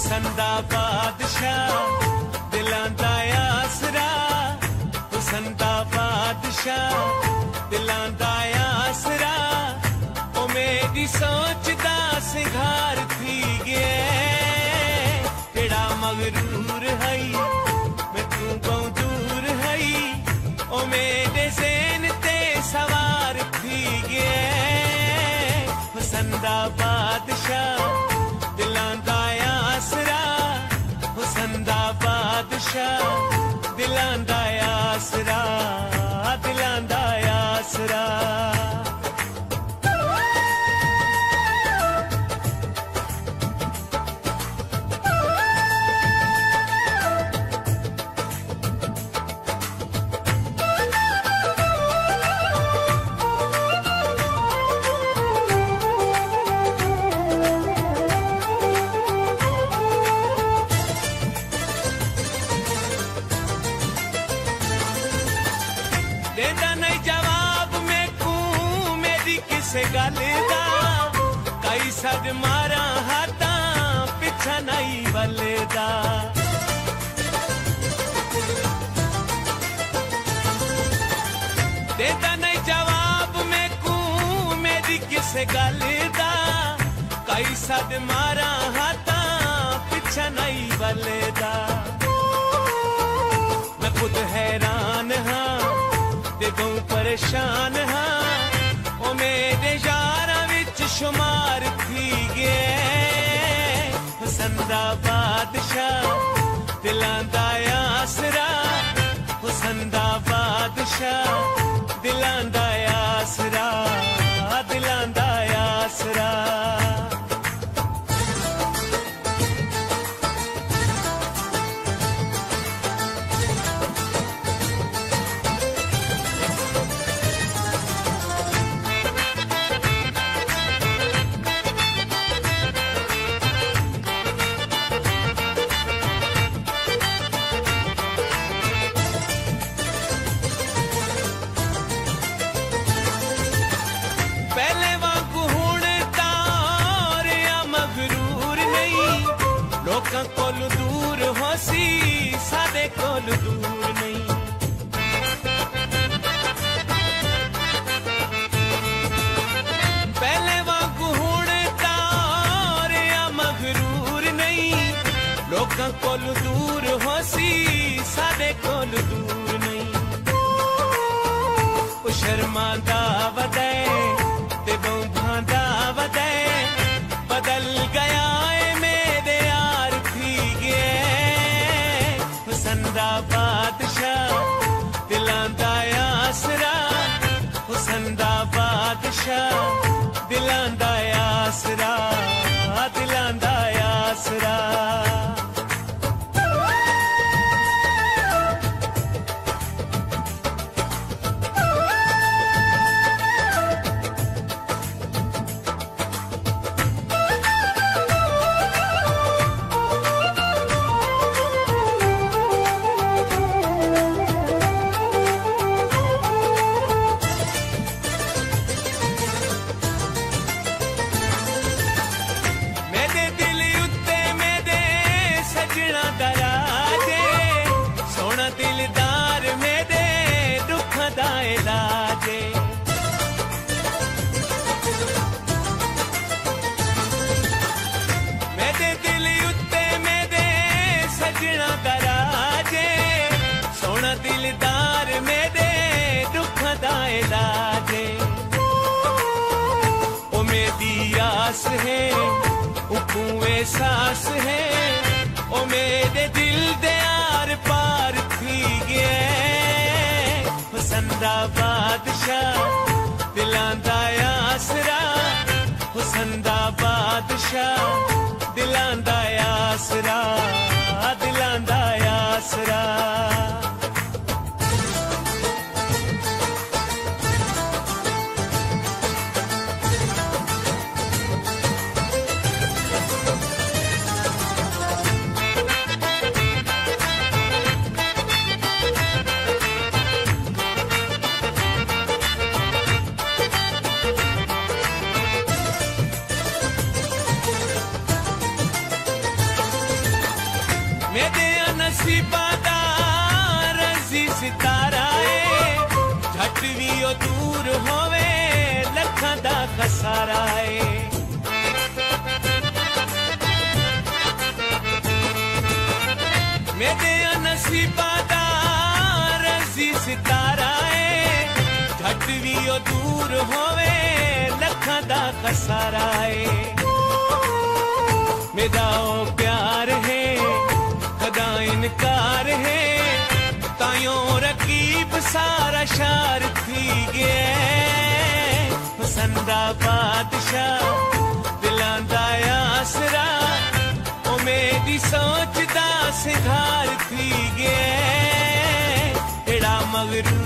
हुसन दा बादशाह दिलांदा आसरा, हुसन दा बादशाह दिलांदा आसरा। ओ मेरी सोच दा सिंगार थी गया, केड़ा मगरूर है मैं तू दूर है। ओ मेरे ज़हन ते सवार थी गया, हुसन दा बादशाह दिलांदा आसरा, हुसन दा बादशाह दिलांदा आसरा, दिलांदा आसरा। देदा नहीं जवाब मैं कू मेरी किस गल दा, कई सद मारा हाथा पिछा नहीं वलदा। देदा नहीं जवाब मैं कू मेरी किस गल दा, कई सद मारा हाथा पिछा नहीं वलदा। मैं खुद हैरान हाँ दिलों परेशान हाँ, ओ मेरे यारा विच शुमार थी गया, हुसन दा बादशाह दिलांदा आसरा, हुसन दा बादशाह दिलांदा आसरा, दिलांदा आसरा। कोल दूर हो सी सादे कोल दूर नहीं, पहले वांगू हुण तारिया मगरूर नहीं। लोकां कोल दूर हो सी सादे कोल दूर नहीं। ओ शर्मांदा वदे ते बौंभांदा वदे, बदल गया हुसन दा बादशाह दिलांदा आसरा, हुसन दा बादशाह दिलांदा आसरा, दिलांदा आसरा। दिलदार मेरे दुख दा इलाज, मेरे दिल उत्ते मेरे सजना दराज, सोना दिलदार मेरे दुख दा इलाज। ओ मेरी आस है उकू एहसास है, ओ मेरे दिल दे आर पार हुसन दा बादशाह दिलांदा आसरा, हुसन दा बादशाह दिलांदा आसरा, दिलांदा आसरा। मेरे नसीबा दा रजी सितारा है, झट भी ओ दूर होवे लखा दा खसारा है। मेरे नसीबा दा रजी सितारा है, झट भी ओ दूर होवे लखा दा खसारा है। मेरा ओ प्यार है कदा इनकार है, तायो रकीब सारा शार थी गया। हुसन दा बादशाह दिलांदा आसरा, ओ मेरी सोच दा सिधार थी गया। एड़ा मगरू